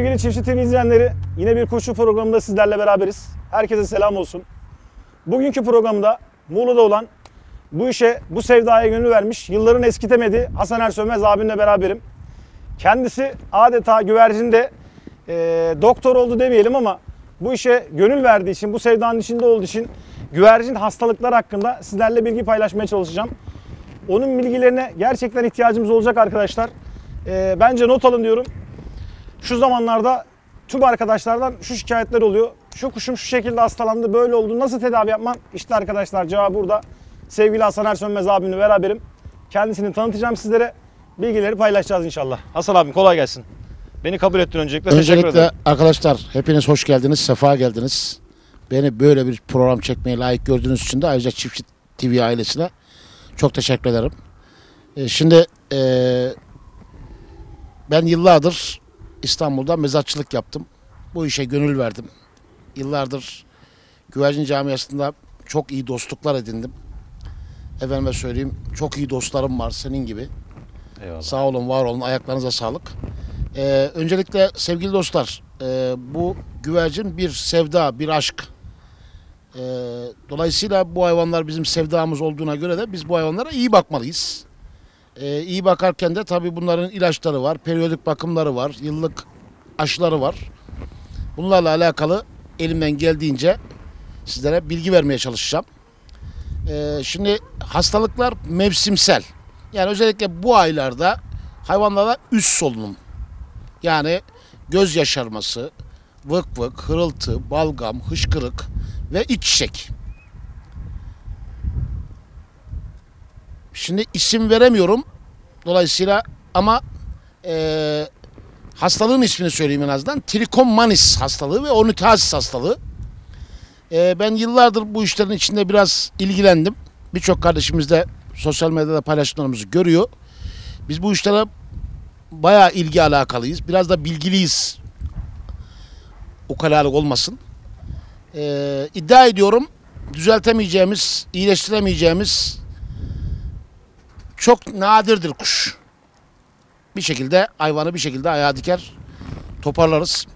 Sevgili Çiftçi TV izleyenleri, yine bir Kuşçu programında sizlerle beraberiz. Herkese selam olsun. Bugünkü programda Muğla'da olan, bu işe, bu sevdaya gönül vermiş, yılların eskitemediği Hasan Ersönmez abimle beraberim. Kendisi adeta güvercinde doktor oldu demeyelim ama bu işe gönül verdiği için, bu sevdanın içinde olduğu için güvercin hastalıkları hakkında sizlerle bilgi paylaşmaya çalışacağım. Onun bilgilerine gerçekten ihtiyacımız olacak arkadaşlar. Bence not alın diyorum. Şu zamanlarda tüm arkadaşlardan şu şikayetler oluyor. Şu kuşum şu şekilde hastalandı, böyle oldu. Nasıl tedavi yapmam? İşte arkadaşlar cevabı burada. Sevgili Hasan Ersönmez abimle beraberim. Kendisini tanıtacağım sizlere. Bilgileri paylaşacağız inşallah. Hasan abim kolay gelsin. Beni kabul ettin öncelikle. Öncelikle arkadaşlar hepiniz hoş geldiniz, sefa geldiniz. Beni böyle bir program çekmeye layık gördüğünüz için de ayrıca Çiftçi TV ailesine çok teşekkür ederim. Şimdi ben yıllardır İstanbul'da mezatçılık yaptım. Bu işe gönül verdim. Yıllardır güvercin camiasında çok iyi dostluklar edindim. Efendime söyleyeyim, çok iyi dostlarım var senin gibi. Eyvallah. Sağ olun, var olun, ayaklarınıza sağlık. Öncelikle sevgili dostlar, bu güvercin bir sevda, bir aşk. Dolayısıyla bu hayvanlar bizim sevdamız olduğuna göre de biz bu hayvanlara iyi bakmalıyız. İyi bakarken de tabii bunların ilaçları var, periyodik bakımları var, yıllık aşıları var. Bunlarla alakalı elimden geldiğince sizlere bilgi vermeye çalışacağım. Şimdi hastalıklar mevsimsel. Yani özellikle bu aylarda hayvanlarda üst solunum. Yani göz yaşarması, vık vık, hırıltı, balgam, hışkırık ve iç çiçek. Şimdi isim veremiyorum dolayısıyla ama hastalığın ismini söyleyeyim en azından. Trikomoniasis hastalığı ve Ornitazis hastalığı. Ben yıllardır bu işlerin içinde biraz ilgilendim. Birçok kardeşimiz de sosyal medyada paylaşımlarımızı görüyor. Biz bu işlere bayağı ilgi alakalıyız. Biraz da bilgiliyiz. Ukalalık olmasın. İddia ediyorum düzeltemeyeceğimiz, iyileştiremeyeceğimiz çok nadirdir kuş. Bir şekilde hayvanı bir şekilde ayağa diker toparlarız.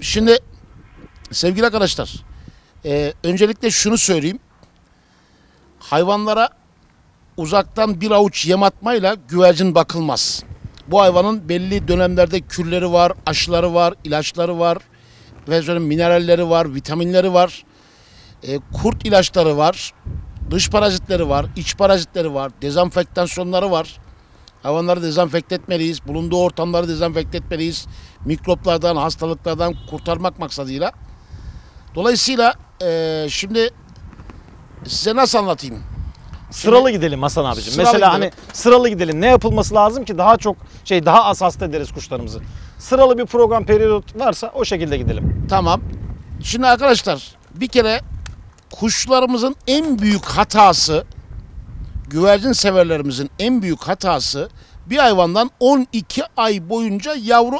Şimdi sevgili arkadaşlar, öncelikle şunu söyleyeyim. Hayvanlara uzaktan bir avuç yem atmayla güvercin bakılmaz. Bu hayvanın belli dönemlerde kürleri var, aşıları var, ilaçları var, mineralleri var, vitaminleri var, kurt ilaçları var, dış parazitleri var, iç parazitleri var, dezenfektasyonları var. Hayvanları dezenfekte etmeliyiz, bulunduğu ortamları dezenfekte etmeliyiz. Mikroplardan, hastalıklardan kurtarmak maksadıyla. Dolayısıyla şimdi size nasıl anlatayım? Sıralı gidelim Hasan abicim. Sıralı gidelim. Ne yapılması lazım ki daha çok daha az hasta ederiz kuşlarımızı. Sıralı bir program periyot varsa o şekilde gidelim. Tamam. Şimdi arkadaşlar bir kere kuşlarımızın en büyük hatası, güvercin severlerimizin en büyük hatası bir hayvandan 12 ay boyunca yavru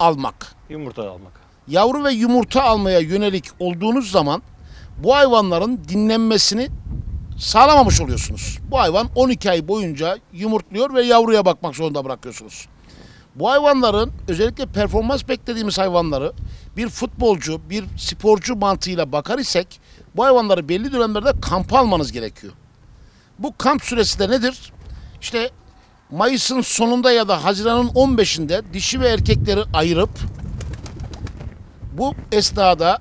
almak. Yumurta almak. Yavru ve yumurta almaya yönelik olduğunuz zaman bu hayvanların dinlenmesini sağlamamış oluyorsunuz. Bu hayvan 12 ay boyunca yumurtluyor ve yavruya bakmak zorunda bırakıyorsunuz. Bu hayvanların özellikle performans beklediğimiz hayvanları bir futbolcu, bir sporcu mantığıyla bakar isek bu hayvanları belli dönemlerde kampa almanız gerekiyor. Bu kamp süresi de nedir? İşte Mayıs'ın sonunda ya da Haziran'ın 15'inde dişi ve erkekleri ayırıp bu esnada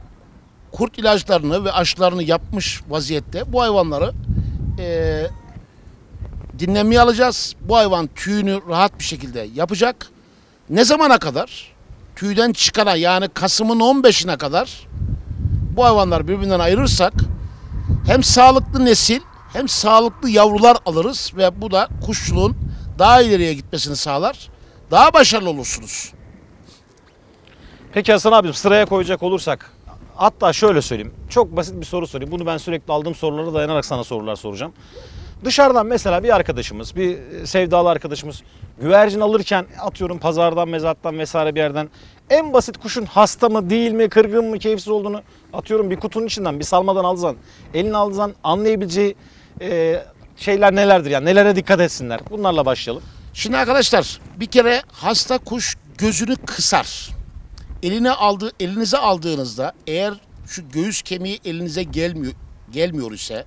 kurt ilaçlarını ve aşılarını yapmış vaziyette bu hayvanları dinlemeye alacağız. Bu hayvan tüyünü rahat bir şekilde yapacak. Ne zamana kadar? Tüyden çıkana, yani Kasım'ın 15'ine kadar bu hayvanları birbirinden ayırırsak hem sağlıklı nesil hem sağlıklı yavrular alırız ve bu da kuşçuluğun daha ileriye gitmesini sağlar. Daha başarılı olursunuz. Peki Hasan abim, sıraya koyacak olursak, hatta şöyle söyleyeyim, çok basit bir soru sorayım. Bunu ben sürekli aldığım sorulara dayanarak sana sorular soracağım. Dışarıdan mesela bir arkadaşımız, bir sevdalı arkadaşımız güvercin alırken, atıyorum pazardan, mezattan vesaire bir yerden en basit kuşun hasta mı, değil mi, kırgın mı, keyifsiz olduğunu, atıyorum bir kutunun içinden, bir salmadan aldığı, elini aldığı zaman anlayabileceği şeyler nelerdir? Yani nelere dikkat etsinler? Bunlarla başlayalım. Şimdi arkadaşlar bir kere hasta kuş gözünü kısar. Elinize aldığınızda eğer şu göğüs kemiği elinize gelmiyor ise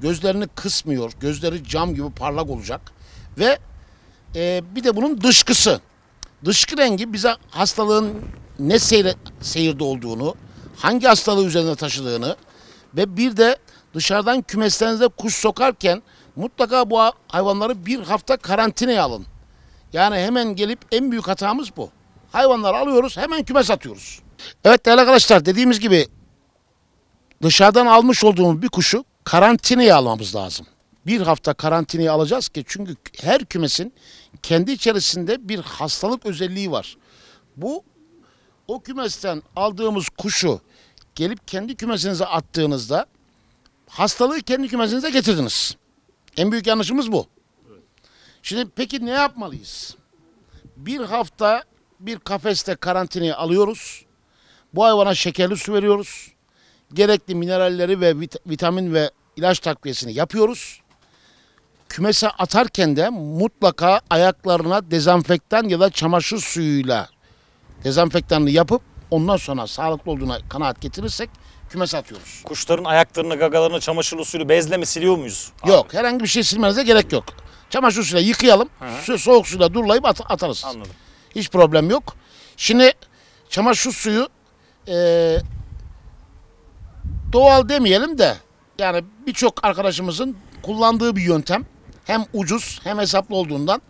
gözlerini kısmıyor. Gözleri cam gibi parlak olacak. Ve bir de bunun dışkısı. Dışkı rengi bize hastalığın ne seyirde olduğunu, hangi hastalığı üzerine taşıdığını ve bir de dışarıdan kümeslerinize kuş sokarken mutlaka bu hayvanları bir hafta karantinaya alın. Yani hemen gelip en büyük hatamız bu. Hayvanları alıyoruz, hemen kümes atıyoruz. Evet değerli arkadaşlar, dediğimiz gibi dışarıdan almış olduğumuz bir kuşu karantinaya almamız lazım. Bir hafta karantinaya alacağız ki çünkü her kümesin kendi içerisinde bir hastalık özelliği var. Bu o kümesten aldığımız kuşu gelip kendi kümesinize attığınızda hastalığı kendi kümesinize getirdiniz. En büyük yanlışımız bu. Şimdi peki ne yapmalıyız? Bir hafta bir kafeste karantinaya alıyoruz. Bu hayvana şekerli su veriyoruz. Gerekli mineralleri ve vitamin ve ilaç takviyesini yapıyoruz. Kümese atarken de mutlaka ayaklarına dezenfektan ya da çamaşır suyuyla dezenfektanını yapıp ondan sonra sağlıklı olduğuna kanaat getirirsek kümese atıyoruz. Kuşların ayaklarını, gagalarını çamaşırlı suyla bezle mi siliyor muyuz? Yok, abi, herhangi bir şey silmenize gerek yok. Çamaşır suyla yıkayalım, soğuk suyla durulayıp atarız. Anladım. Hiç problem yok. Şimdi çamaşır suyu doğal demeyelim de yani birçok arkadaşımızın kullandığı bir yöntem. Hem ucuz hem hesaplı olduğundan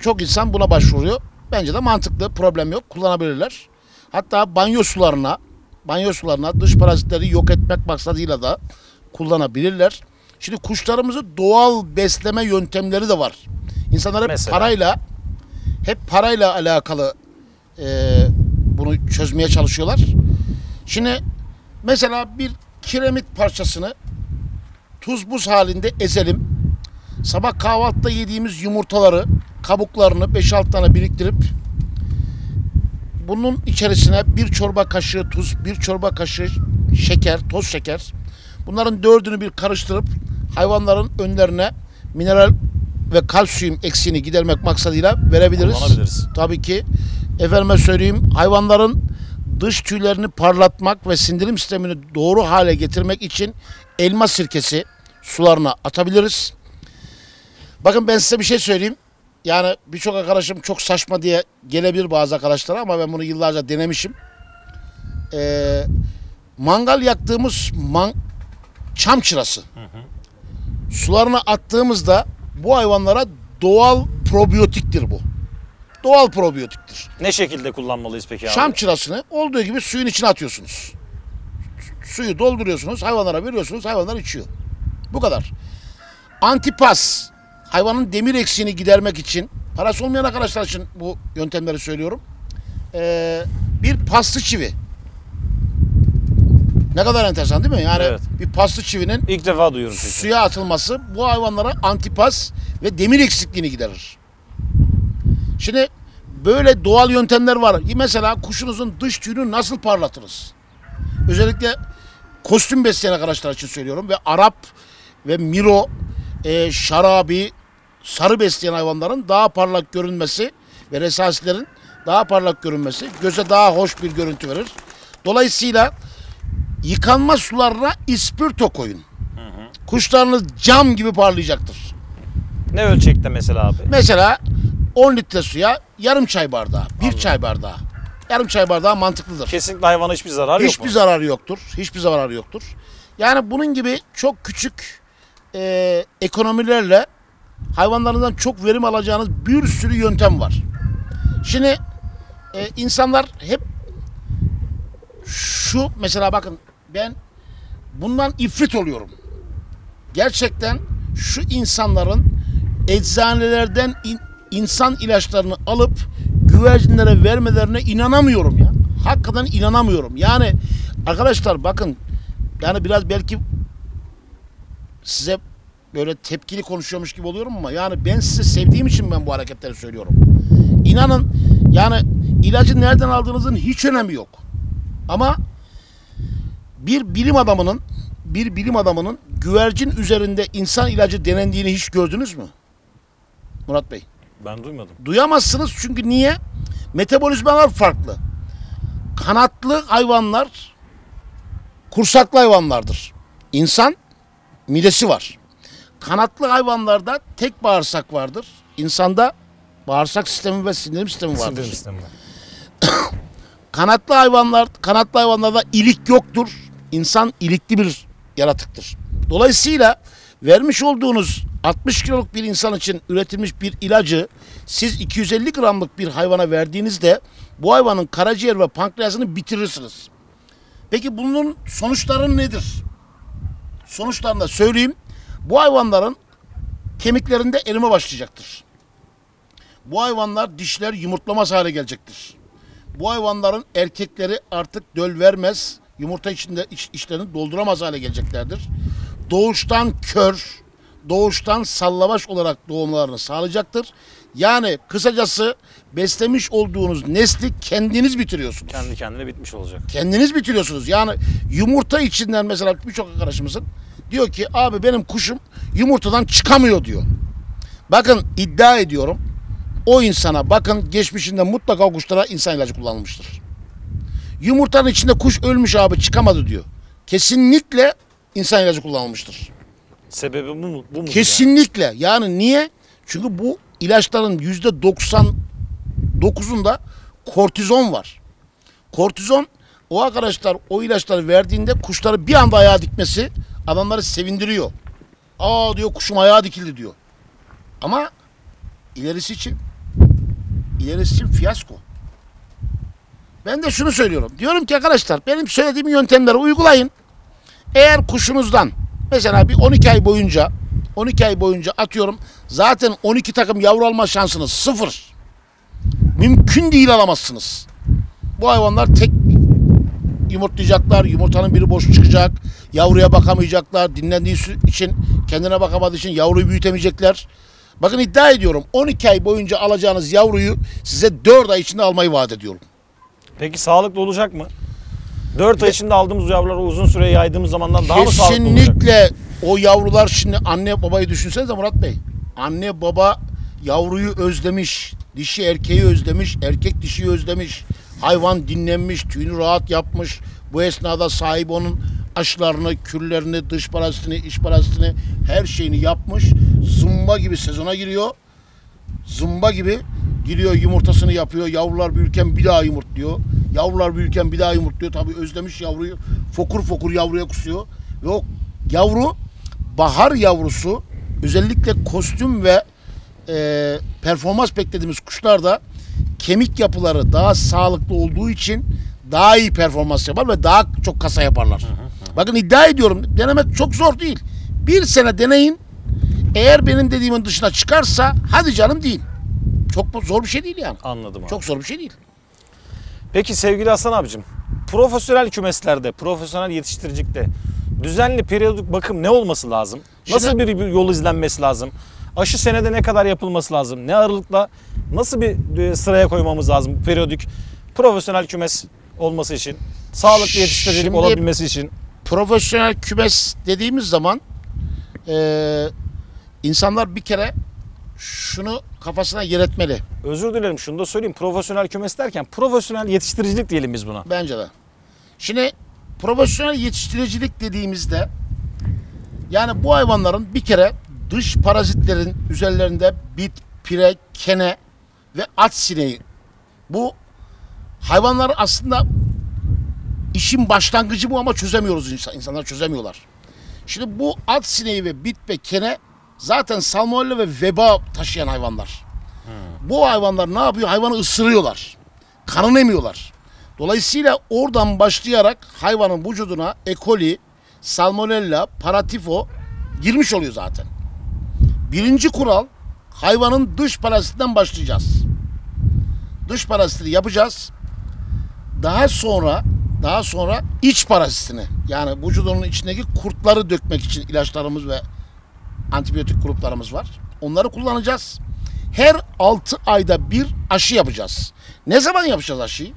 çok insan buna başvuruyor. Bence de mantıklı, problem yok, kullanabilirler. Hatta banyo sularına dış parazitleri yok etmek maksadıyla da kullanabilirler. Şimdi kuşlarımızı doğal besleme yöntemleri de var. İnsanlar hep parayla alakalı bunu çözmeye çalışıyorlar. Şimdi mesela bir kiremit parçasını tuz buz halinde ezelim. Sabah kahvaltıda yediğimiz yumurtaları, kabuklarını 5-6 tane biriktirip bunun içerisine bir çorba kaşığı tuz, bir çorba kaşığı şeker, toz şeker. Bunların dördünü bir karıştırıp hayvanların önlerine mineral ve kalsiyum eksiğini gidermek maksadıyla verebiliriz. Tabii ki efendime söyleyeyim, hayvanların dış tüylerini parlatmak ve sindirim sistemini doğru hale getirmek için elma sirkesi sularına atabiliriz. Bakın ben size bir şey söyleyeyim. Yani birçok arkadaşım çok saçma diye gelebilir bazı arkadaşlara ama ben bunu yıllarca denemişim. Mangal yaktığımız çam çırası sularına attığımızda bu hayvanlara doğal probiyotiktir bu. Doğal probiyotiktir. Ne şekilde kullanmalıyız peki abi? Çam çırasını olduğu gibi suyun içine atıyorsunuz. Suyu dolduruyorsunuz, hayvanlara veriyorsunuz, hayvanlar içiyor. Bu kadar. Antipas, hayvanın demir eksiğini gidermek için, parası olmayan arkadaşlar için bu yöntemleri söylüyorum. Bir paslı çivi. Ne kadar enteresan değil mi? Yani evet. Bir paslı çivinin ilk defa duyuyorum suya atılması bu hayvanlara antipas ve demir eksikliğini giderir. Şimdi böyle doğal yöntemler var. Mesela kuşunuzun dış tüyünü nasıl parlatırız? Özellikle kostüm besleyen arkadaşlar için söylüyorum ve Arap ve Miro, şarabi, sarı besleyen hayvanların daha parlak görünmesi ve resasilerin daha parlak görünmesi göze daha hoş bir görüntü verir. Dolayısıyla yıkanma sularına ispirto koyun. Kuşlarınız cam gibi parlayacaktır. Ne ölçekte mesela abi? Mesela 10 litre suya yarım çay bardağı, bir çay bardağı. Yarım çay bardağı mantıklıdır. Kesinlikle hayvana hiçbir zararı yok mu? Hiçbir zararı yoktur. Hiçbir zararı yoktur. Yani bunun gibi çok küçük ekonomilerle hayvanlarından çok verim alacağınız bir sürü yöntem var. Şimdi insanlar hep şu mesela bakın ben bundan ifrit oluyorum. Gerçekten şu insanların eczanelerden insan ilaçlarını alıp güvercinlere vermelerine inanamıyorum ya. Hakikaten inanamıyorum. Yani arkadaşlar bakın yani biraz belki size böyle tepkili konuşuyormuş gibi oluyorum ama yani ben sizi sevdiğim için ben bu hareketleri söylüyorum. İnanın yani ilacı nereden aldığınızın hiç önemi yok. Ama bir bilim adamının güvercin üzerinde insan ilacı denendiğini hiç gördünüz mü? Murat Bey. Ben duymadım. Duyamazsınız çünkü niye? Metabolizmalar farklı. Kanatlı hayvanlar kursaklı hayvanlardır. İnsan midesi var. Kanatlı hayvanlarda tek bağırsak vardır. İnsanda bağırsak sistemi ve sindirim sistemi vardır. Kanatlı hayvanlarda ilik yoktur. İnsan ilikli bir yaratıktır. Dolayısıyla vermiş olduğunuz 60 kiloluk bir insan için üretilmiş bir ilacı siz 250 gramlık bir hayvana verdiğinizde bu hayvanın karaciğer ve pankreasını bitirirsiniz. Peki bunun sonuçları nedir? Sonuçlarını da söyleyeyim. Bu hayvanların kemiklerinde erime başlayacaktır. Bu hayvanlar dişler yumurtlamaz hale gelecektir. Bu hayvanların erkekleri artık döl vermez, yumurta içinde içlerini dolduramaz hale geleceklerdir. Doğuştan kör, doğuştan sallavaş olarak doğumlarını sağlayacaktır. Yani kısacası beslemiş olduğunuz nesli kendiniz bitiriyorsunuz. Kendi kendine bitmiş olacak. Kendiniz bitiriyorsunuz. Yani yumurta içinden mesela birçok arkadaşımızın diyor ki abi benim kuşum yumurtadan çıkamıyor diyor. Bakın iddia ediyorum o insana bakın geçmişinde mutlaka o kuşlara insan ilacı kullanılmıştır. Yumurtanın içinde kuş ölmüş abi çıkamadı diyor. Kesinlikle insan ilacı kullanılmıştır. Sebebi bu mu? Kesinlikle. Yani niye? Çünkü bu ilaçların %99'unda kortizon var. Kortizon o arkadaşlar o ilaçları verdiğinde kuşları bir anda ayağa dikmesi adamları sevindiriyor. Aa diyor kuşum ayağa dikildi diyor. Ama ilerisi için fiyasko. Ben de şunu söylüyorum. Diyorum ki arkadaşlar benim söylediğim yöntemleri uygulayın. Eğer kuşunuzdan mesela bir 12 ay boyunca atıyorum zaten 12 takım yavru alma şansınız sıfır. Mümkün değil alamazsınız. Bu hayvanlar tek yumurtlayacaklar, yumurtanın biri boş çıkacak, yavruya bakamayacaklar, dinlendiği için, kendine bakamadığı için yavruyu büyütemeyecekler. Bakın iddia ediyorum 12 ay boyunca alacağınız yavruyu size 4 ay içinde almayı vaat ediyorum. Peki sağlıklı olacak mı? 4 ay içinde aldığımız yavruları uzun süre yaydığımız zamandan daha mı sağlıklı olacak? Kesinlikle o yavrular şimdi anne babayı düşünsenize Murat Bey. Anne baba yavruyu özlemiş, dişi erkeği özlemiş, erkek dişiyi özlemiş. Hayvan dinlenmiş, tüyünü rahat yapmış. Bu esnada sahibi onun aşılarını, kürlerini, dış parazitini, iç parazitini her şeyini yapmış. Zımba gibi sezona giriyor. Zımba gibi giriyor yumurtasını yapıyor. Yavrular büyürken bir daha yumurtluyor. Tabii özlemiş yavruyu. Fokur fokur yavruya kusuyor. Ve o yavru, bahar yavrusu özellikle kostüm ve performans beklediğimiz kuşlarda kemik yapıları daha sağlıklı olduğu için daha iyi performans yapar ve daha çok kasa yaparlar. Bakın iddia ediyorum denemek çok zor değil. Bir sene deneyin. Eğer benim dediğimin dışına çıkarsa hadi canım değil. Çok zor bir şey değil yani. Anladım abi. Çok zor bir şey değil. Peki sevgili Hasan abicim, profesyonel kümeslerde, profesyonel yetiştiricilikte düzenli periyodik bakım ne olması lazım? Nasıl bir yol izlenmesi lazım? Aşı senede ne kadar yapılması lazım? Ne aralıkla nasıl bir sıraya koymamız lazım bu periyodik profesyonel kümes olması için? Sağlıklı yetiştiricilik şimdi olabilmesi için? Profesyonel kümes dediğimiz zaman insanlar bir kere şunu kafasına yer etmeli. Özür dilerim şunu da söyleyeyim. Profesyonel kümes derken profesyonel yetiştiricilik diyelim biz buna. Bence de. Şimdi profesyonel yetiştiricilik dediğimizde yani bu hayvanların bir kere dış parazitlerin üzerlerinde bit, pire, kene ve at sineği. Bu hayvanlar aslında işin başlangıcı bu ama çözemiyoruz insanlar çözemiyorlar. Şimdi bu at sineği ve bit ve kene zaten salmonella ve veba taşıyan hayvanlar. Bu hayvanlar ne yapıyor? Hayvanı ısırıyorlar. Kanını emiyorlar. Dolayısıyla oradan başlayarak hayvanın vücuduna E. coli, salmonella, paratifo girmiş oluyor zaten. Birinci kural hayvanın dış parazitinden başlayacağız. Dış parazitini yapacağız. Daha sonra iç parazitini yani vücudunun içindeki kurtları dökmek için ilaçlarımız ve antibiyotik gruplarımız var. Onları kullanacağız. Her 6 ayda bir aşı yapacağız. Ne zaman yapacağız aşıyı?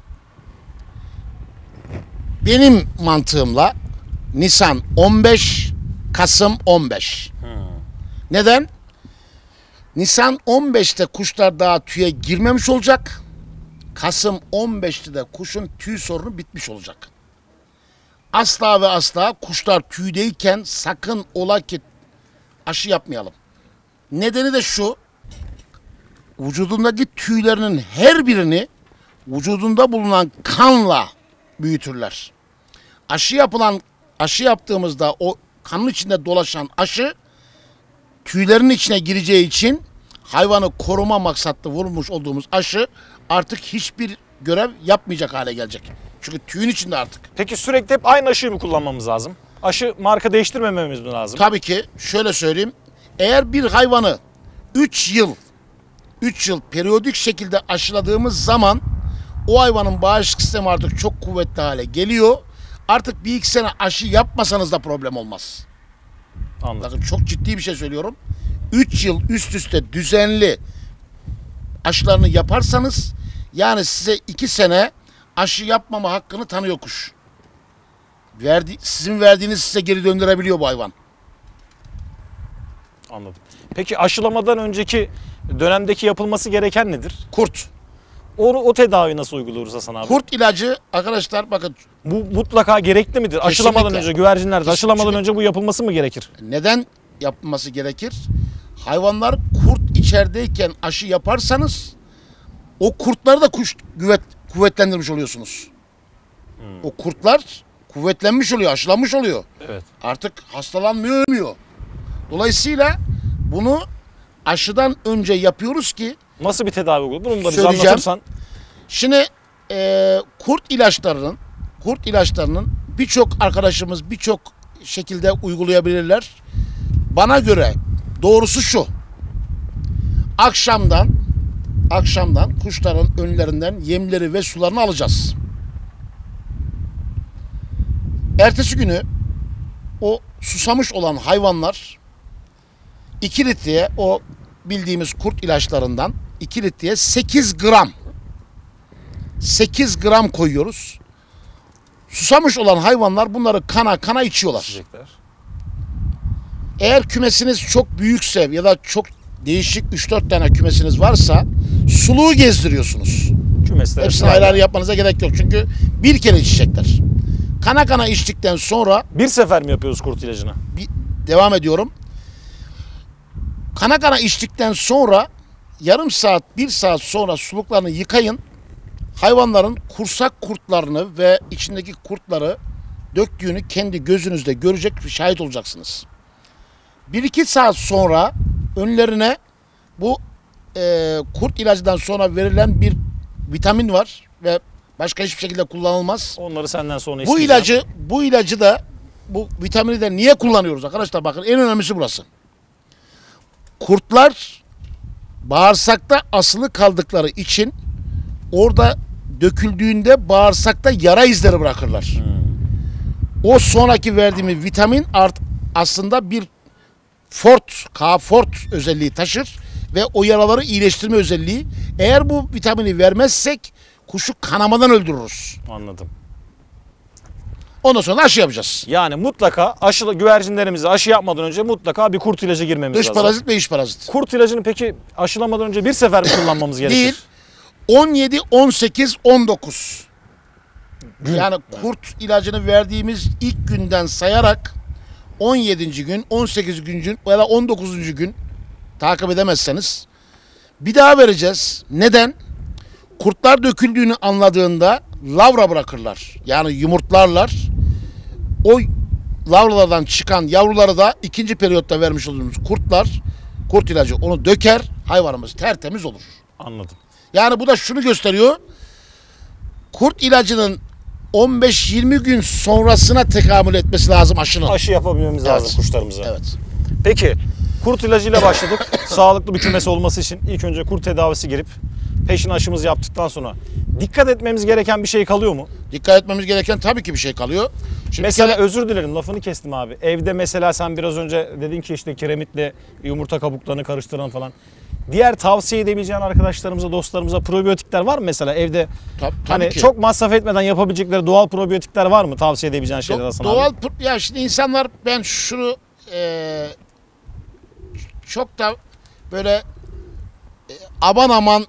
Benim mantığımla Nisan 15, Kasım 15. Neden? Nisan 15'te kuşlar daha tüye girmemiş olacak. Kasım 15'te de kuşun tüy sorunu bitmiş olacak. Asla ve asla kuşlar tüydeyken sakın ola ki aşı yapmayalım. Nedeni de şu, vücudundaki tüylerinin her birini vücudunda bulunan kanla büyütürler. Aşı yaptığımızda o kanın içinde dolaşan aşı tüylerin içine gireceği için hayvanı koruma maksatlı vurmuş olduğumuz aşı artık hiçbir görev yapmayacak hale gelecek. Çünkü tüyün içinde artık. Peki sürekli hep aynı aşıyı mı kullanmamız lazım? Aşı marka değiştirmememiz mi lazım? Tabii ki. Şöyle söyleyeyim. Eğer bir hayvanı 3 yıl periyodik şekilde aşıladığımız zaman o hayvanın bağışıklık sistemi artık çok kuvvetli hale geliyor. Artık bir iki sene aşı yapmasanız da problem olmaz. Anladım. Bakın çok ciddi bir şey söylüyorum. 3 yıl üst üste düzenli aşılarını yaparsanız yani size 2 sene aşı yapmama hakkını tanıyor kuş. Sizin verdiğiniz size geri döndürebiliyor bu hayvan. Anladım. Peki aşılamadan önceki dönemdeki yapılması gereken nedir? Kurt. O tedavi nasıl uyguluyoruz Hasan abi? Kurt ilacı arkadaşlar bakın. Bu mutlaka gerekli midir? Kesinlikle. Aşılamadan önce güvercinlerde aşılamadan önce bu yapılması mı gerekir? Neden yapılması gerekir? Hayvanlar kurt içerideyken aşı yaparsanız o kurtları da kuvvetlendirmiş oluyorsunuz. Hmm. O kurtlar kuvvetlenmiş oluyor, aşılanmış oluyor. Evet. Artık hastalanmıyor, ölmüyor. Dolayısıyla bunu aşıdan önce yapıyoruz ki. Nasıl bir tedavi uyguluyor? Bunu da bize anlatırsan. Şimdi kurt ilaçlarının birçok arkadaşımız birçok şekilde uygulayabilirler. Bana göre doğrusu şu. Akşamdan kuşların önlerinden yemleri ve sularını alacağız. Ertesi günü o susamış olan hayvanlar 2 litreye o bildiğimiz kurt ilaçlarından 2 litreye 8 gram koyuyoruz. Susamış olan hayvanlar bunları kana içiyorlar. İçecekler. Eğer kümesiniz çok büyükse ya da çok değişik 3-4 tane kümesiniz varsa suluğu gezdiriyorsunuz. Kümesler. Hepsini ayrı ayrı yapmanıza gerek yok çünkü bir kere içecekler. Kana içtikten sonra... Bir sefer mi yapıyoruz kurt ilacını? Devam ediyorum. Kana içtikten sonra yarım saat, 1 saat sonra suluklarını yıkayın. Hayvanların kursak kurtlarını ve içindeki kurtları döktüğünü kendi gözünüzde görecek ve şahit olacaksınız. 1-2 saat sonra önlerine bu kurt ilacından sonra verilen bir vitamin var ve başka hiçbir şekilde kullanılmaz. Onları senden sonra isteyeceğim. Bu ilacı da bu vitamini de niye kullanıyoruz arkadaşlar? Bakın en önemlisi burası. Kurtlar bağırsakta asılı kaldıkları için orada döküldüğünde bağırsakta yara izleri bırakırlar. Hmm. O sonraki verdiğimiz vitamin aslında bir K-Fort özelliği taşır ve o yaraları iyileştirme özelliği. Eğer bu vitamini vermezsek kuşu kanamadan öldürürüz. Anladım. Ondan sonra aşı yapacağız. Yani mutlaka güvercinlerimize aşı yapmadan önce mutlaka bir kurt ilacı girmemiz lazım. Dış parazit ve iç parazit. Kurt ilacını peki aşılamadan önce bir sefer mi kullanmamız gerekir? Değil. 17, 18, 19. Yani kurt ilacını verdiğimiz ilk günden sayarak 17. gün, 18. gün ya da 19. gün takip edemezseniz bir daha vereceğiz. Neden? Kurtlar döküldüğünü anladığında lavra bırakırlar. Yani yumurtlarlar. O lavralardan çıkan yavruları da ikinci periyotta vermiş olduğumuz kurt ilacı onu döker. Hayvanımız tertemiz olur. Anladım. Yani bu da şunu gösteriyor. Kurt ilacının 15-20 gün sonrasına tekamül etmesi lazım aşının. Aşı yapabilmemiz lazım kuşlarımıza. Evet. Peki kurt ilacıyla başladık. Sağlıklı bir kümesi olması için ilk önce kurt tedavisi girip peşin aşımızı yaptıktan sonra dikkat etmemiz gereken bir şey kalıyor mu? Dikkat etmemiz gereken tabii ki bir şey kalıyor. Şimdi mesela özür dilerim lafını kestim abi. Evde mesela sen biraz önce dedin ki işte kiremitle yumurta kabuklarını karıştıran falan. Diğer tavsiye edebileceğin arkadaşlarımıza, dostlarımıza probiyotikler var mı mesela evde? Tabii ki. Çok masraf etmeden yapabilecekleri doğal probiyotikler var mı tavsiye edebileceğin şeyler aslında? Doğal ya şimdi insanlar ben şunu çok da böyle aman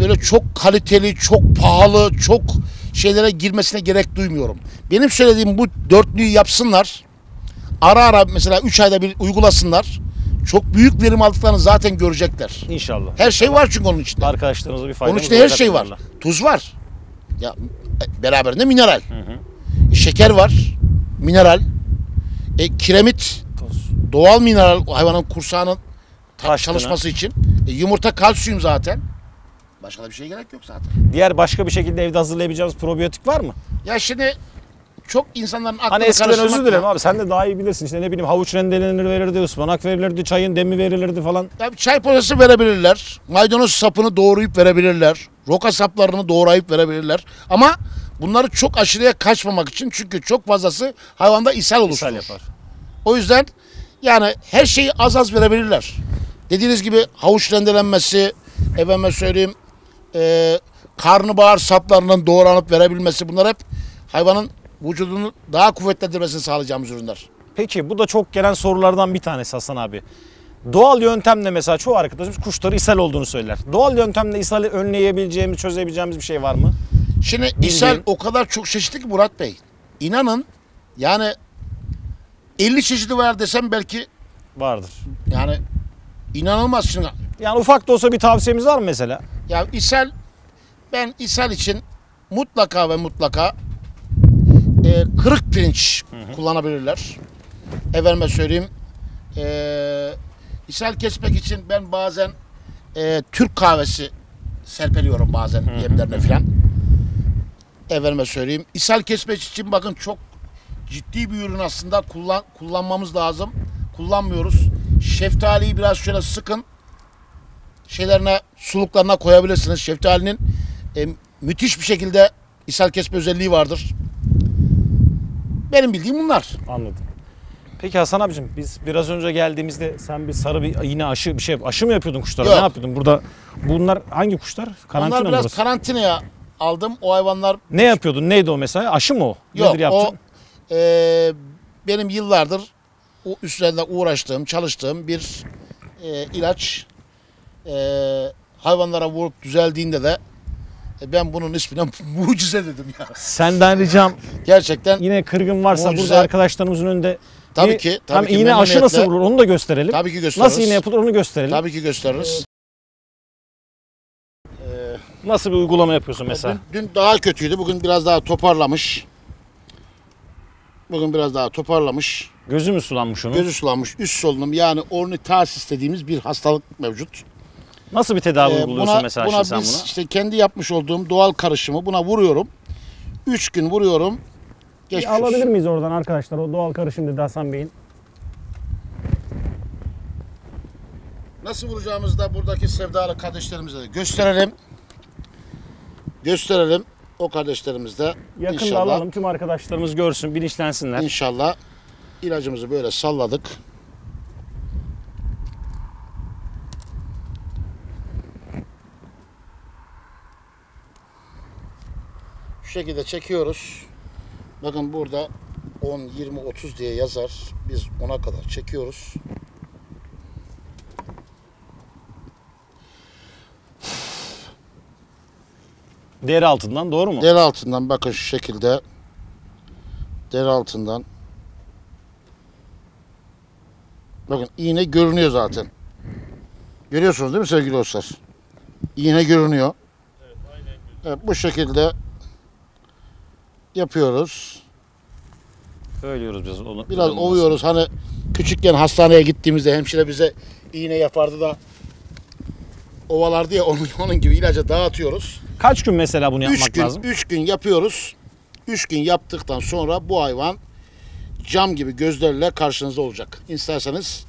böyle çok kaliteli, çok pahalı, çok şeylere girmesine gerek duymuyorum. Benim söylediğim bu dörtlüyü yapsınlar. Ara ara mesela 3 ayda bir uygulasınlar. Çok büyük verim aldıklarını zaten görecekler. İnşallah. Her şey var çünkü onun içinde. Arkadaşlarımıza bir fayda. Onun içinde her şey var. Tuz var. Ya beraberinde mineral. Hı hı. Şeker var. Mineral. Kiremit. Toz. Doğal mineral hayvanın kursağının çalışması için. Yumurta kalsiyum zaten. Başka da bir şey gerek yok zaten. Diğer başka bir şekilde evde hazırlayabileceğimiz probiyotik var mı? Ya şimdi çok insanların aklına karıştırmak. Hani eskiden özür dilerim abi, sen de daha iyi bilirsin. İşte ne bileyim, havuç rendelenir verirdi, ıspanak verilirdi, çayın demi verilirdi falan. Ya çay posası verebilirler. Maydanoz sapını doğrayıp verebilirler. Roka saplarını doğrayıp verebilirler. Ama bunları çok aşırıya kaçmamak için, çünkü çok fazlası hayvanda ishal oluşturur. İshal yapar. O yüzden yani her şeyi az az verebilirler. Dediğiniz gibi havuç rendelenmesi, efendime söyleyeyim, karnabahar saplarının doğranıp verebilmesi, bunlar hep hayvanın vücudunu daha kuvvetlendirmesini sağlayacağımız ürünler. Peki bu da çok gelen sorulardan bir tanesi Hasan abi. Doğal yöntemle mesela çoğu arkadaşımız kuşları ishal olduğunu söyler. Doğal yöntemle ishali önleyebileceğimiz, çözebileceğimiz bir şey var mı? Şimdi ishal o kadar çok çeşitli ki Murat Bey. İnanın yani 50 çeşidi var desem belki vardır. Yani inanılmaz şimdi. Yani ufak da olsa bir tavsiyemiz var mı mesela? Ya ishal, ben ishal için mutlaka ve mutlaka kırık pirinç, hı hı, kullanabilirler. Efendime söyleyeyim, ishal kesmek için ben bazen Türk kahvesi serpeliyorum bazen, hı hı, yemlerine filan. Efendime söyleyeyim, ishal kesmek için bakın çok ciddi bir ürün aslında, kullanmamız lazım. Kullanmıyoruz. Şeftaliyi biraz şöyle sıkın. Şeylerine, suluklarına koyabilirsiniz. Şeftalinin müthiş bir şekilde ishal kesme özelliği vardır. Benim bildiğim bunlar. Anladım. Peki Hasan abicim, biz biraz önce geldiğimizde sen bir sarı bir iğne aşı, bir şey, aşı mı yapıyordun kuşlara? Yok. Ne yapıyordun burada? Bunlar hangi kuşlar? Karantina. Bunlar biraz burası? Karantinaya aldım. O hayvanlar. Ne yapıyordun? Neydi o mesela? Aşı mı o? Yok. Nedir yaptın? O benim yıllardır üstlerinde uğraştığım, çalıştığım bir ilaç. Hayvanlara vurup düzeldiğinde de ben bunun ismine mucize dedim ya. Senden ricam. Gerçekten. Yine kırgın varsa mucize, burada arkadaşlarımızın önünde. Tabii bir, ki. Tabii ki iğne aşı nasıl vurulur onu da gösterelim. Tabii ki gösteririz. Nasıl iğne yapılır onu gösterelim. Tabii ki gösteririz. Nasıl bir uygulama yapıyorsun mesela? Dün daha kötüydü. Bugün biraz daha toparlamış. Bugün biraz daha toparlamış. Gözü mü sulanmış onun? Gözü sulanmış. Üst solunum, yani ornitazis dediğimiz bir hastalık mevcut. Nasıl bir tedavi uyguluyorsun mesela şimdi sen buna? İşte kendi yapmış olduğum doğal karışımı buna vuruyorum. 3 gün vuruyorum. Alabilir miyiz oradan arkadaşlar o doğal karışım dedi Hasan Bey'in? Nasıl vuracağımızı da buradaki sevdalı kardeşlerimize de gösterelim. Gösterelim. O kardeşlerimiz de yakında inşallah alalım, tüm arkadaşlarımız görsün, bilinçlensinler. İnşallah ilacımızı böyle salladık. Şu şekilde çekiyoruz. Bakın burada 10, 20, 30 diye yazar. Biz 10'a kadar çekiyoruz. Deri altından, doğru mu? Deri altından, bakın şu şekilde. Deri altından. Bakın iğne görünüyor zaten. Görüyorsunuz değil mi sevgili dostlar? İğne görünüyor. Evet, aynen. Evet, bu şekilde yapıyoruz. Öylüyoruz biraz. Biraz ovuyoruz. Hani küçükken hastaneye gittiğimizde hemşire bize iğne yapardı da ovalardı ya, onun gibi ilaca dağıtıyoruz. Kaç gün mesela bunu yapmak lazım? 3 gün yapıyoruz. 3 gün yaptıktan sonra bu hayvan cam gibi gözlerle karşınızda olacak. İsterseniz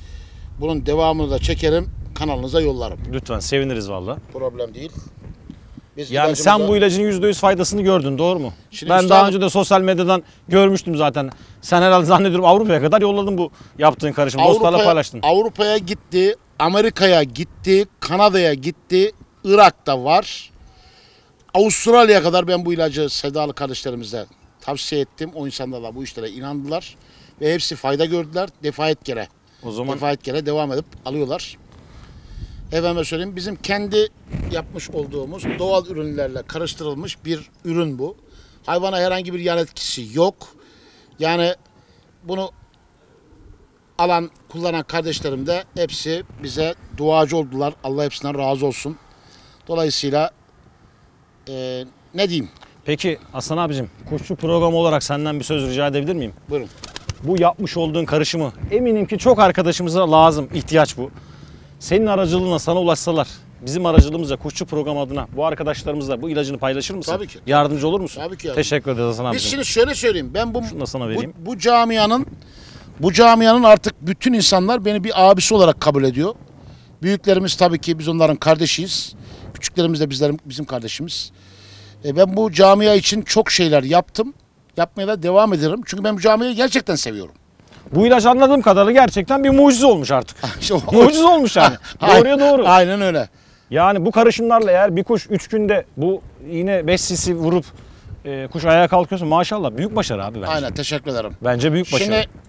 bunun devamını da çekerim, kanalınıza yollarım. Lütfen, seviniriz valla. Problem değil. Biz yani sen bu ilacın %100 faydasını gördün, doğru mu? Şimdi ben daha önce de sosyal medyadan görmüştüm zaten. Sen herhalde zannediyorum Avrupa'ya kadar yolladın bu yaptığın karışımı. Dostlarla paylaştın. Avrupa'ya gitti, Amerika'ya gitti, Kanada'ya gitti, Irak'ta var. Avustralya'ya kadar ben bu ilacı sevdalı kardeşlerimize tavsiye ettim. O insanlar da bu işlere inandılar ve hepsi fayda gördüler. Defayet kere devam edip alıyorlar. Efendim söyleyeyim, bizim kendi yapmış olduğumuz doğal ürünlerle karıştırılmış bir ürün bu. Hayvana herhangi bir yan etkisi yok. Yani bunu alan, kullanan kardeşlerim de hepsi bize duacı oldular. Allah hepsinden razı olsun. Dolayısıyla ne diyeyim? Peki Hasan abicim, Kuşçu programı olarak senden bir söz rica edebilir miyim? Buyurun. Bu yapmış olduğun karışımı eminim ki çok arkadaşımıza lazım, ihtiyaç bu. Senin aracılığına sana ulaşsalar, bizim aracılığımızla Kuşçu programı adına bu arkadaşlarımızla bu ilacını paylaşır mısın? Tabii ki. Yardımcı olur musun? Tabii ki. Teşekkür ederiz Hasan abicim. Biz şimdi şöyle söyleyeyim, ben bu camianın artık bütün insanlar beni bir abisi olarak kabul ediyor. Büyüklerimiz tabii ki biz onların kardeşiyiz. Küçüklerimiz de bizim kardeşimiz. Ben bu camia için çok şeyler yaptım. Yapmaya da devam ederim. Çünkü ben bu camiayı gerçekten seviyorum. Bu ilaç anladığım kadarıyla gerçekten bir mucize olmuş artık. Mucize olmuş yani. Doğruya doğru. Aynen öyle. Yani bu karışımlarla eğer bir kuş 3 günde bu yine 5 cc vurup kuş ayağa kalkıyorsa maşallah büyük başarı abi bence. Aynen, teşekkür ederim. Bence büyük başarı.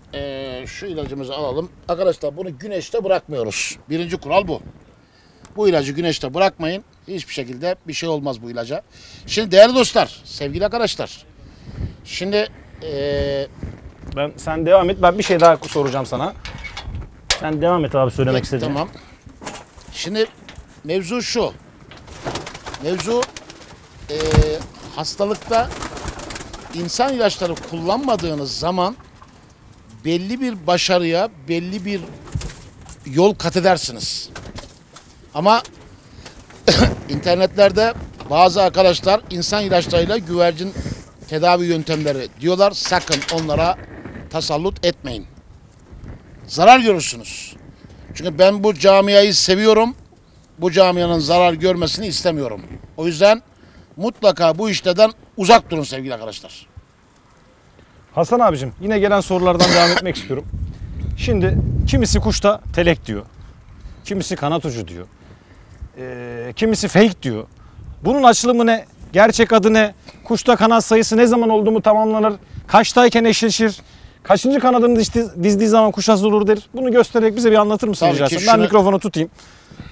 Şimdi şu ilacımızı alalım. Arkadaşlar bunu güneşte bırakmıyoruz. Birinci kural bu. Bu ilacı güneşte bırakmayın. Hiçbir şekilde bir şey olmaz bu ilaca. Şimdi değerli dostlar, sevgili arkadaşlar. Şimdi sen devam et. Ben bir şey daha soracağım sana. Sen devam et abi, söylemek istediğim. Tamam. Şimdi mevzu şu. Mevzu hastalıkta insan ilaçları kullanmadığınız zaman belli bir başarıya, belli bir yol kat edersiniz. Ama internetlerde bazı arkadaşlar insan ilaçlarıyla güvercin tedavi yöntemleri diyorlar. Sakın onlara tasallut etmeyin. Zarar görürsünüz. Çünkü ben bu camiayı seviyorum. Bu camianın zarar görmesini istemiyorum. O yüzden mutlaka bu işlerden uzak durun sevgili arkadaşlar. Hasan abicim, yine gelen sorulardan devam etmek istiyorum. Şimdi kimisi kuşta telek diyor. Kimisi kanat ucu diyor. Kimisi fake diyor. Bunun açılımı ne? Gerçek adı ne? Kuşta kanat sayısı ne zaman oldu mu tamamlanır? Kaçtayken eşleşir? Kaçıncı kanadını dizdiği zaman kuş hazır olur der. Bunu göstererek bize bir anlatır mısın? Ben mikrofonu tutayım.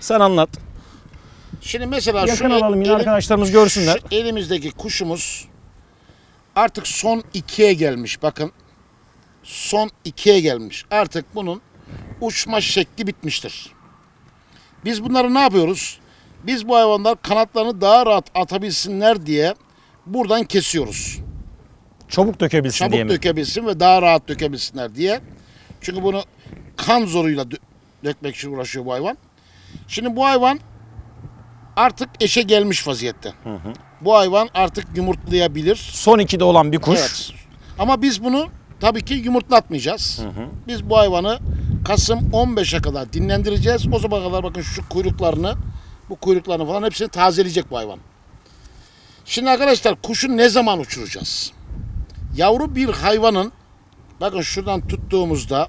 Sen anlat. Şimdi mesela yakın alalım yine arkadaşlarımız görsünler. Şu elimizdeki kuşumuz artık son 2'ye gelmiş. Bakın. Son 2'ye gelmiş. Artık bunun uçma şekli bitmiştir. Biz bunları ne yapıyoruz? Biz bu hayvanlar kanatlarını daha rahat atabilsinler diye buradan kesiyoruz. Çabuk dökebilsin diye mi? Çabuk dökebilsin ve daha rahat dökebilsinler diye. Çünkü bunu kan zoruyla dökmek için uğraşıyor bu hayvan. Şimdi bu hayvan artık eşe gelmiş vaziyette. Hı hı. Bu hayvan artık yumurtlayabilir. Son 2'de olan bir kuş. Evet. Ama biz bunu tabii ki yumurtlatmayacağız. Hı hı. Biz bu hayvanı Kasım 15'e kadar dinlendireceğiz. O zaman kadar bakın şu kuyruklarını, bu kuyruklarını falan hepsini tazeleyecek bu hayvan. Şimdi arkadaşlar kuşu ne zaman uçuracağız? Yavru bir hayvanın bakın şuradan tuttuğumuzda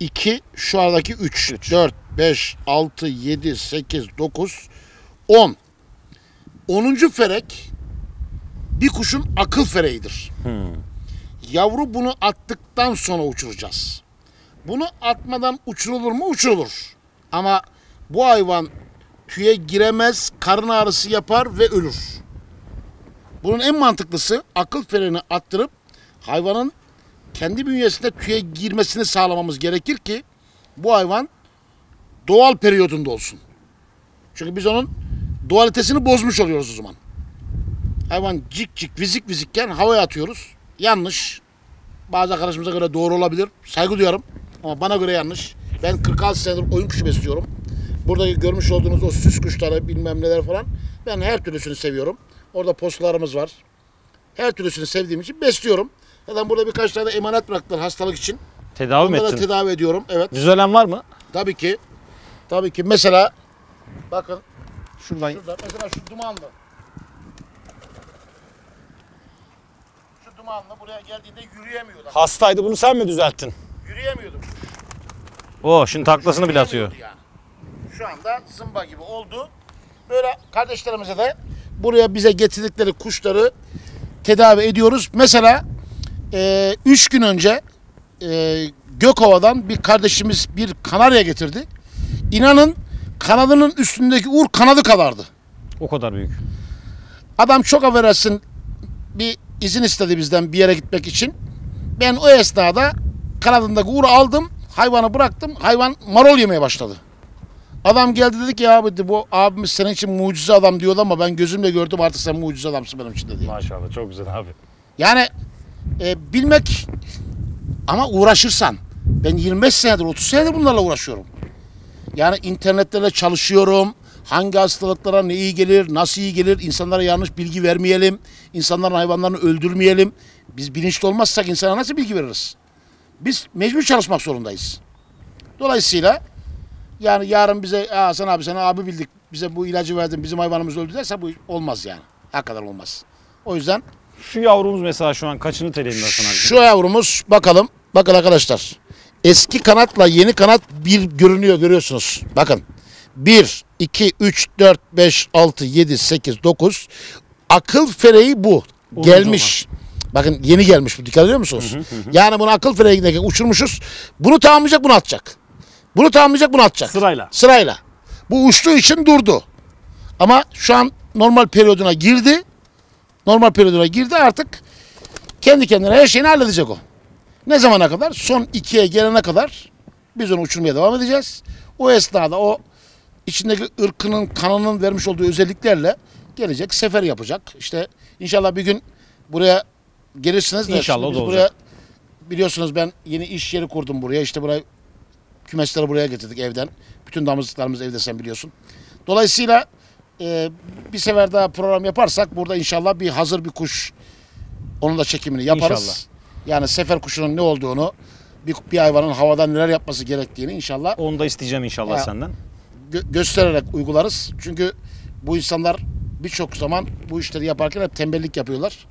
2, şu aradaki 3, 4, 5, 6, 7, 8, 9, 10. 10. ferek bir kuşun akıl fereğidir. Yavru bunu attıktan sonra uçuracağız. Bunu atmadan uçurulur mu? Uçurulur. Ama bu hayvan tüye giremez, karın ağrısı yapar ve ölür. Bunun en mantıklısı akıl fereğini attırıp hayvanın kendi bünyesinde tüye girmesini sağlamamız gerekir ki bu hayvan doğal periyodunda olsun. Çünkü biz onun dualitesini bozmuş oluyoruz o zaman. Hayvan cik cik vizik vizikken havaya atıyoruz. Yanlış. Bazı arkadaşımıza göre doğru olabilir. Saygı duyarım. Ama bana göre yanlış. Ben 46 senedir oyun kuşu besliyorum. Burada görmüş olduğunuz o süs kuşları bilmem neler falan. Ben her türlüsünü seviyorum. Orada postalarımız var. Her türlüsünü sevdiğim için besliyorum. Zaten burada birkaç tane emanet bıraktılar hastalık için. Tedavi mi ettin? Onları tedavi ediyorum. Evet. Düzelen var mı? Tabii ki. Tabii ki. Mesela bakın. Şurada. Mesela şu dumanlı. Şu dumanlı buraya geldiğinde yürüyemiyordu. Hastaydı, bunu sen mi düzelttin? Yürüyemiyordum. Oo, şimdi taklasını bile atıyor. Yani. Şu anda zımba gibi oldu. Böyle kardeşlerimize de buraya bize getirdikleri kuşları tedavi ediyoruz. Mesela 3 gün önce Gökova'dan bir kardeşimiz bir kanarya getirdi. İnanın kanadının üstündeki uğur kanadı kadardı. O kadar büyük. Adam çok affedersin bir izin istedi bizden bir yere gitmek için. Ben o esnada kanadındaki uğuru aldım, hayvanı bıraktım, hayvan marul yemeye başladı. Adam geldi dedi ki abi bu abimiz senin için mucize adam diyordu ama ben gözümle gördüm artık sen mucize adamsın benim için dedi. Maşallah çok güzel abi. Yani bilmek ama uğraşırsan. Ben 25 senedir 30 senedir bunlarla uğraşıyorum. Yani internetlerle çalışıyorum. Hangi hastalıklara ne iyi gelir, nasıl iyi gelir, insanlara yanlış bilgi vermeyelim. İnsanların hayvanlarını öldürmeyelim. Biz bilinçli olmazsak insana nasıl bilgi veririz? Biz mecbur çalışmak zorundayız. Dolayısıyla yani yarın bize Hasan abi sen abi bildik bize bu ilacı verdin bizim hayvanımız öldü derse bu olmaz yani. Hakikaten olmaz. O yüzden. Şu yavrumuz mesela şu an kaçını telelim Hasan abi? Şu yavrumuz bakalım. Bakın arkadaşlar. Eski kanatla yeni kanat bir görünüyor görüyorsunuz. Bakın. 1, 2, 3, 4, 5, 6, 7, 8, 9. Akıl fereği bu. Olunca gelmiş. Var. Bakın yeni gelmiş bu. Dikkat ediyor musunuz? Hı. Yani bunu akıl fereği giderken uçurmuşuz. Bunu tamamlayacak bunu atacak. Bunu tamamlayacak bunu atacak. Sırayla. Sırayla. Bu uçtuğu için durdu. Ama şu an normal periyoduna girdi. Normal periyoduna girdi artık. Kendi kendine her şeyini halledecek o. Ne zamana kadar? Son 2'ye gelene kadar biz onu uçurmaya devam edeceğiz. O esnada o içindeki ırkının kanının vermiş olduğu özelliklerle gelecek sefer yapacak. İşte inşallah bir gün buraya gelirsiniz. İnşallah o da olacak. Buraya, biliyorsunuz ben yeni iş yeri kurdum buraya. İşte buraya kümesleri buraya getirdik evden. Bütün damızlıklarımız evde sen biliyorsun. Dolayısıyla bir sefer daha program yaparsak burada inşallah bir hazır bir kuş onun da çekimini yaparız. İnşallah. Yani sefer kuşunun ne olduğunu, bir hayvanın havadan neler yapması gerektiğini inşallah. Onu da isteyeceğim inşallah senden. Göstererek uygularız. Çünkü bu insanlar birçok zaman bu işleri yaparken hep tembellik yapıyorlar.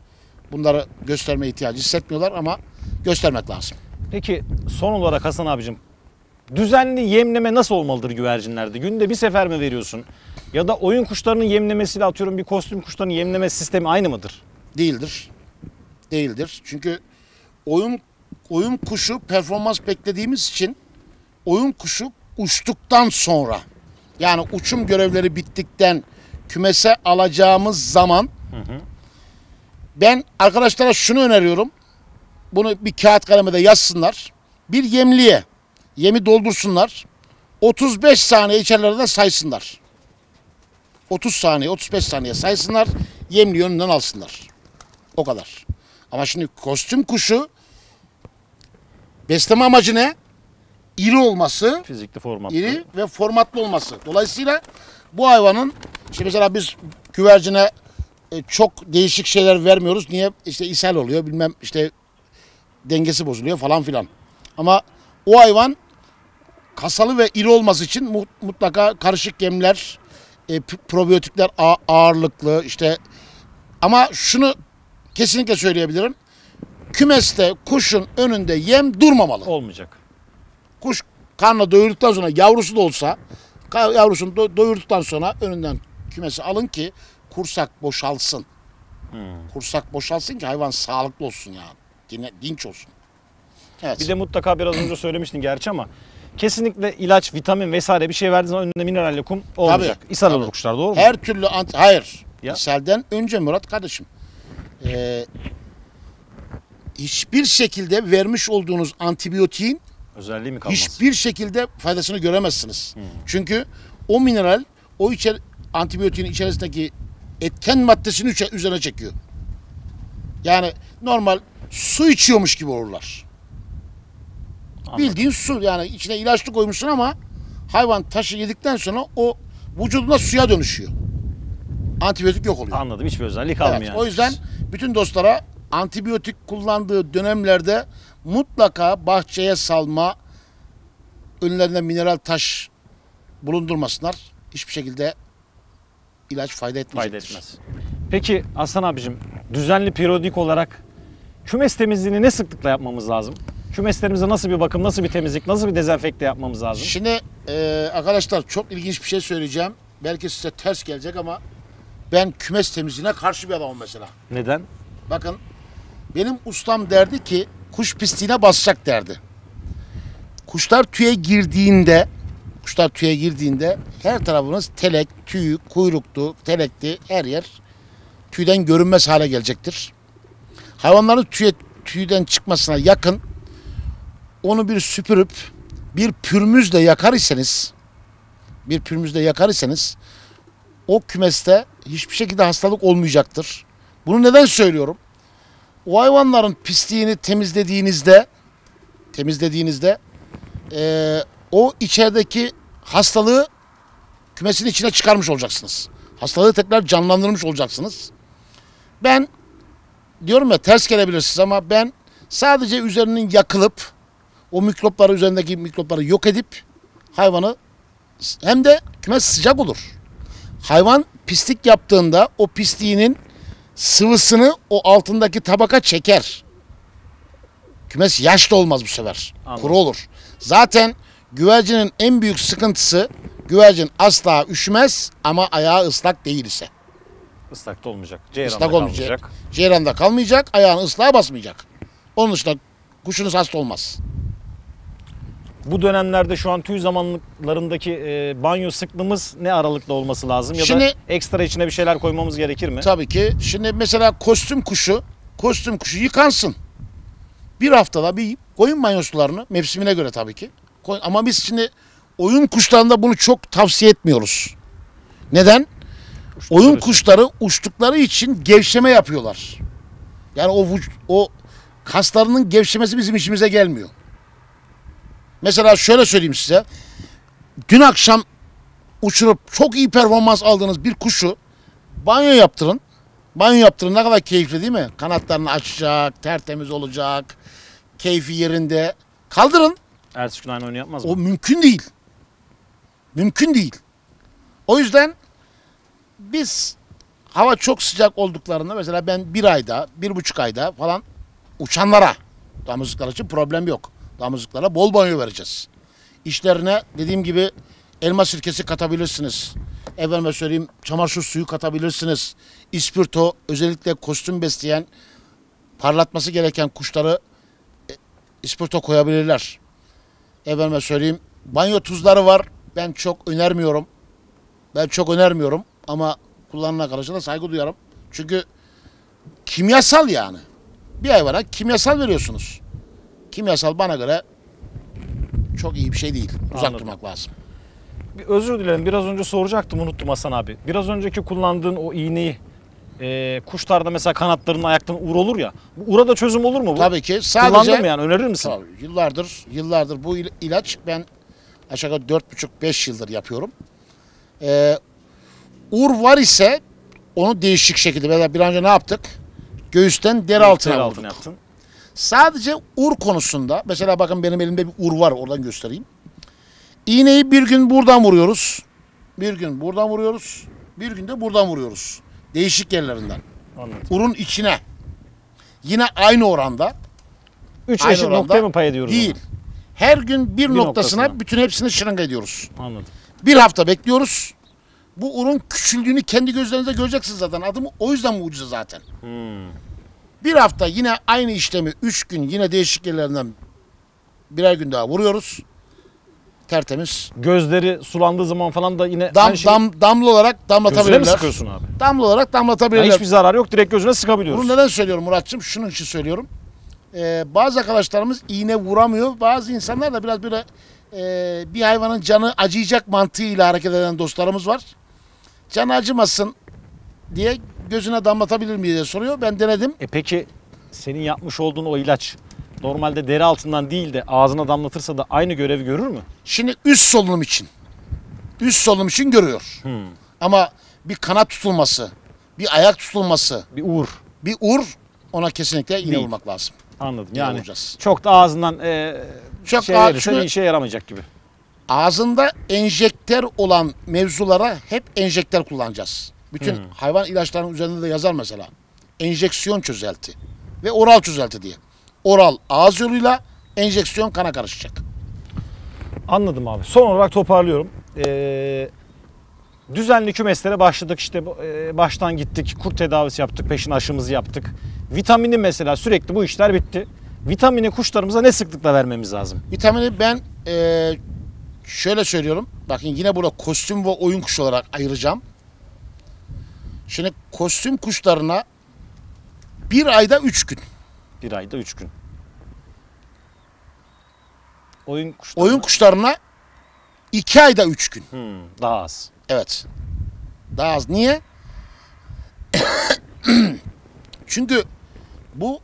Bunları gösterme ihtiyacı hissetmiyorlar ama göstermek lazım. Peki son olarak Hasan abicim, düzenli yemleme nasıl olmalıdır güvercinlerde? Günde bir sefer mi veriyorsun? Ya da oyun kuşlarının yemlemesiyle atıyorum bir kostüm kuşlarının yemleme sistemi aynı mıdır? Değildir. Değildir. Çünkü oyun kuşu performans beklediğimiz için oyun kuşu uçtuktan sonra yani uçum görevleri bittikten kümese alacağımız zaman ben arkadaşlara şunu öneriyorum. Bunu bir kağıt kalemde yazsınlar. Bir yemliğe yemi doldursunlar. 35 saniye içerilerinde saysınlar. 30 saniye 35 saniye saysınlar. Yemliği önünden alsınlar. O kadar. Ama şimdi kostüm kuşu besleme amacı ne? İri olması, fizikli formatlı. İri ve formatlı olması. Dolayısıyla bu hayvanın, işte mesela biz güvercine çok değişik şeyler vermiyoruz. Niye? İşte ishal oluyor, bilmem işte dengesi bozuluyor falan filan. Ama o hayvan kasalı ve iri olması için mutlaka karışık yemler, probiyotikler ağırlıklı işte. Ama şunu kesinlikle söyleyebilirim. Kümeste kuşun önünde yem durmamalı. Olmayacak. Kuş karnına doyurduktan sonra yavrusu da olsa yavrusunu doyurduktan sonra önünden kümesi alın ki kursak boşalsın. Kursak boşalsın ki hayvan sağlıklı olsun yani. Dinç olsun. Evet. Bir de mutlaka biraz önce söylemiştin gerçi ama kesinlikle ilaç, vitamin vesaire bir şey verdiğiniz zaman önünde mineralle kum olmayacak. İshal olur kuşlar doğru mu? Her türlü hayır. Ya. İshalden önce Murat kardeşim. Hiçbir şekilde vermiş olduğunuz antibiyotiğin özelliği mi kalmaz? Hiçbir şekilde faydasını göremezsiniz. Çünkü o mineral o antibiyotiğin içerisindeki etken maddesini üzerine çekiyor. Yani normal su içiyormuş gibi olurlar. Anladım. Bildiğin su yani içine ilaçlı koymuşsun ama hayvan taşı yedikten sonra o vücudunda suya dönüşüyor. Antibiyotik yok oluyor. Anladım. Hiçbir özelliği kalmıyor. Evet, yani. O yüzden bütün dostlara antibiyotik kullandığı dönemlerde mutlaka bahçeye salma, önlerinde mineral taş bulundurmasınlar. Hiçbir şekilde ilaç fayda etmeyecektir. Fayda etmez. Peki Hasan abicim, düzenli periyodik olarak kümes temizliğini ne sıklıkla yapmamız lazım? Kümeslerimize nasıl bir bakım, nasıl bir temizlik, nasıl bir dezenfekte yapmamız lazım? Şimdi arkadaşlar çok ilginç bir şey söyleyeceğim. Belki size ters gelecek ama ben kümes temizliğine karşı bir adamım mesela. Neden? Bakın benim ustam derdi ki kuş pisliğine basacak derdi. Kuşlar tüye girdiğinde Kuşlar tüye girdiğinde her tarafınız telek, tüy, kuyruktu, telekti, her yer tüyden görünmez hale gelecektir. Hayvanların tüyden çıkmasına yakın onu bir süpürüp bir pürmüzle yakar iseniz o kümeste hiçbir şekilde hastalık olmayacaktır. Bunu neden söylüyorum? O hayvanların pisliğini temizlediğinizde o içerideki hastalığı kümesin içine çıkarmış olacaksınız. Hastalığı tekrar canlandırmış olacaksınız. Ben diyorum ya, ters gelebilirsiniz ama ben sadece üzerinin yakılıp o mikropları, üzerindeki mikropları yok edip hayvanı, hem de kümes sıcak olur. Hayvan pislik yaptığında o pisliğinin sıvısını o altındaki tabaka çeker. Kümes yaş da olmaz bu sefer. Anladım. Kuru olur. Zaten güvercinin en büyük sıkıntısı, güvercin asla üşümez ama ayağı ıslak değil ise. Islak da olmayacak. Ceyranda kalmayacak. Ceyranda kalmayacak, ayağını ıslağa basmayacak. Onun dışında kuşunuz hasta olmaz. Bu dönemlerde şu an tüy zamanlarındaki banyo sıklığımız ne aralıkta olması lazım? Ya şimdi, da ekstra içine bir şeyler koymamız gerekir mi? Tabii ki. Şimdi mesela kostüm kuşu yıkansın. Bir haftada bir koyun banyosularını, mevsimine göre tabii ki. Ama biz şimdi oyun kuşlarında bunu çok tavsiye etmiyoruz. Neden? Oyun kuşları uçtukları için gevşeme yapıyorlar. Yani o kaslarının gevşemesi bizim işimize gelmiyor. Mesela şöyle söyleyeyim size. Dün akşam uçurup çok iyi performans aldığınız bir kuşu banyo yaptırın. Banyo yaptırın, ne kadar keyifli değil mi? Kanatlarını açacak, tertemiz olacak, keyfi yerinde. Kaldırın. Ertesi gün aynı oyunu yapmaz mı? O mümkün değil. Mümkün değil. O yüzden biz hava çok sıcak olduklarında, mesela ben 1 ayda, 1,5 ayda falan uçanlara, damızlıklar için problem yok. Damızlıklara bol banyo vereceğiz. İşlerine dediğim gibi elma sirkesi katabilirsiniz. Efendime söyleyeyim, çamaşır suyu katabilirsiniz. İspirto, özellikle kostüm besleyen, parlatması gereken kuşları ispirto koyabilirler. Efendime söyleyeyim, banyo tuzları var. Ben çok önermiyorum. Ama kullanılan karşısında saygı duyarım. Çünkü kimyasal yani. Bir hayvana kimyasal veriyorsunuz. Kimyasal bana göre çok iyi bir şey değil. Uzak durmak lazım. Özür dilerim, biraz önce soracaktım, unuttum Hasan abi. Biraz önceki kullandığın o iğneyi, kuşlarda mesela kanatlarının, ayaklarının uğur olur ya. Bu uğra da çözüm olur mu bu? Tabii ki. Sadece, kullandım yani, önerir misin? Tabii, yıllardır bu ilaç ben aşağı yukarı 4,5-5 yıldır yapıyorum. Uğur var ise onu değişik şekilde, mesela bir önce ne yaptık? Göğüsten deri altına vurduk. Sadece uğur konusunda, mesela bakın benim elimde bir uğur var, oradan göstereyim. İğneyi bir gün buradan vuruyoruz, bir gün buradan vuruyoruz, bir gün de buradan vuruyoruz. Değişik yerlerinden. Anladım. Uğurun içine. Yine aynı oranda. 3 eşit noktaya mı pay ediyoruz? Değil. Ona? Her gün bir noktasına bütün hepsini şırınga ediyoruz. Anladım. Bir hafta bekliyoruz. Bu uğurun küçüldüğünü kendi gözlerinizde göreceksiniz zaten. Adımı o yüzden mucize zaten. Hmm. Bir hafta yine aynı işlemi, 3 gün yine değişik yerlerinden birer gün daha vuruyoruz. Tertemiz. Gözleri sulandığı zaman falan da yine damla olarak damlatabilirler. Gözüne mi sıkıyorsun abi? Damla olarak damlatabilirler. Yani hiçbir zarar yok, direkt gözüne sıkabiliyoruz. Bunu neden söylüyorum Muratçım? Şunun için söylüyorum. Bazı arkadaşlarımız iğne vuramıyor. Bazı insanlar da biraz böyle bir hayvanın canı acıyacak mantığıyla hareket eden dostlarımız var. Canı acımasın diye gözüne damlatabilir miyiz diye soruyor. Ben denedim. Peki senin yapmış olduğun o ilaç normalde deri altından değil de ağzına damlatırsa da aynı görevi görür mü? Şimdi üst solunum için görüyor. Hmm. Ama bir kanat tutulması, bir ayak tutulması, bir uğur ona kesinlikle iğne vurmak lazım. Anladım. Yani çok da ağzından işe yaramayacak gibi. Ağzında enjektör olan mevzulara hep enjektör kullanacağız. Bütün hayvan ilaçlarının üzerinde de yazar mesela. Enjeksiyon çözelti ve oral çözelti diye. Oral ağız yoluyla, enjeksiyon kana karışacak. Anladım abi. Son olarak toparlıyorum. Düzenli kümeslere başladık. İşte baştan gittik. Kurt tedavisi yaptık. Peşin aşımızı yaptık. Vitamini mesela, sürekli bu işler bitti. Vitamini kuşlarımıza ne sıklıkla vermemiz lazım? Vitamini ben Şöyle söylüyorum. Bakın yine burada kostüm ve oyun kuşu olarak ayıracağım. Şimdi kostüm kuşlarına bir ayda 3 gün. Bir ayda 3 gün. Oyun kuşlarına 2 ayda 3 gün. Daha az. Evet. Daha az. Niye? Çünkü bu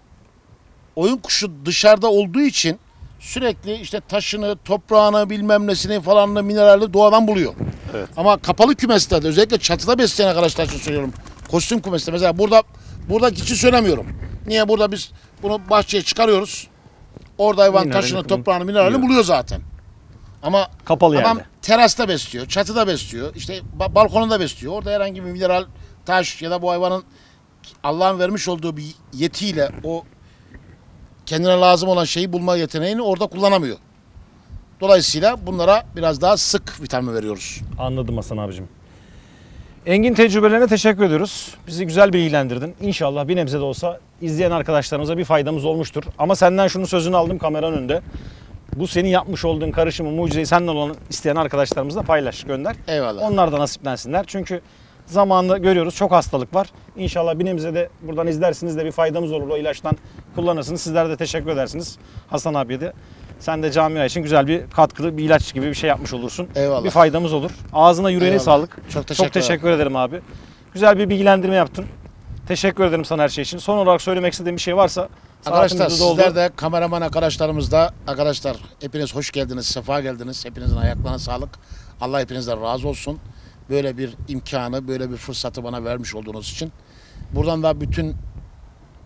oyun kuşu dışarıda olduğu için sürekli işte taşını, toprağını, bilmem nesini falanını, mineralini doğadan buluyor. Evet. Ama kapalı kümeslerde, özellikle çatıda besleyen arkadaşlar için söylüyorum. Kostüm kümesinde mesela buradaki için söylemiyorum. Niye? Burada biz bunu bahçeye çıkarıyoruz. Orada hayvan taşını, toprağını, mineralini buluyor zaten. Ama kapalı adam yerde. Terasta besliyor, çatıda besliyor, işte balkonunda besliyor. Orada herhangi bir mineral, taş ya da bu hayvanın Allah'ın vermiş olduğu bir yetiyle o kendine lazım olan şeyi bulma yeteneğini orada kullanamıyor. Dolayısıyla bunlara biraz daha sık vitamin veriyoruz. Anladım Hasan abicim. Engin tecrübelerine teşekkür ediyoruz. Bizi güzel bilgilendirdin. İnşallah bir nebze de olsa izleyen arkadaşlarımıza bir faydamız olmuştur. Ama senden şunun sözünü aldım kameranın önünde. Bu senin yapmış olduğun karışımı, mucizeyi senden olan isteyen arkadaşlarımızla paylaş, gönder. Eyvallah. Onlar da nasiplensinler. Çünkü zamanında görüyoruz çok hastalık var. İnşallah bir nebze de buradan izlersiniz de bir faydamız olur. O ilaçtan kullanırsınız. Sizler de teşekkür edersiniz Hasan abiye de. Sen de camia için güzel bir katkılı bir ilaç gibi bir şey yapmış olursun. Eyvallah. Bir faydamız olur. Ağzına yüreğine sağlık. Çok teşekkür ederim abi. Güzel bir bilgilendirme yaptın. Teşekkür ederim sana her şey için. Son olarak söylemek istediğim bir şey varsa. Arkadaşlar sizler de kameraman arkadaşlarımız da arkadaşlar hepiniz hoş geldiniz, sefa geldiniz. Hepinizin ayaklarına sağlık. Allah hepinizden razı olsun. Böyle bir imkanı, böyle bir fırsatı bana vermiş olduğunuz için. Buradan da bütün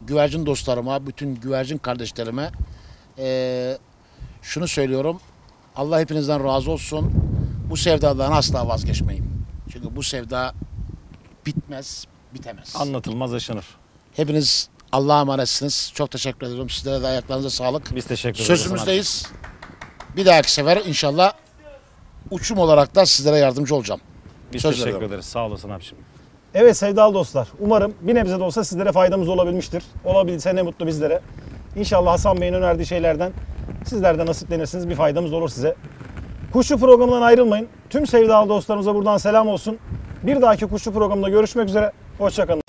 güvercin dostlarıma, bütün güvercin kardeşlerime şunu söylüyorum. Allah hepinizden razı olsun. Bu sevdadan asla vazgeçmeyin. Çünkü bu sevda bitmez, bitemez. Anlatılmaz, yaşanır. Hepiniz Allah'a emanetsiniz. Çok teşekkür ediyorum. Sizlere de ayaklarınıza sağlık. Biz teşekkür ederiz. Sözümüzdeyiz. Bir dahaki sefer inşallah uçum olarak da sizlere yardımcı olacağım. Biz teşekkür ederiz. Sağ olasın abiciğim. Evet sevdalı dostlar. Umarım bir nebze de olsa sizlere faydamız olabilmiştir. Olabilse ne mutlu bizlere. İnşallah Hasan Bey'in önerdiği şeylerden sizler de nasiplenirsiniz. Bir faydamız olur size. Kuşçu programından ayrılmayın. Tüm sevdalı dostlarımıza buradan selam olsun. Bir dahaki Kuşçu programında görüşmek üzere. Hoşça kalın.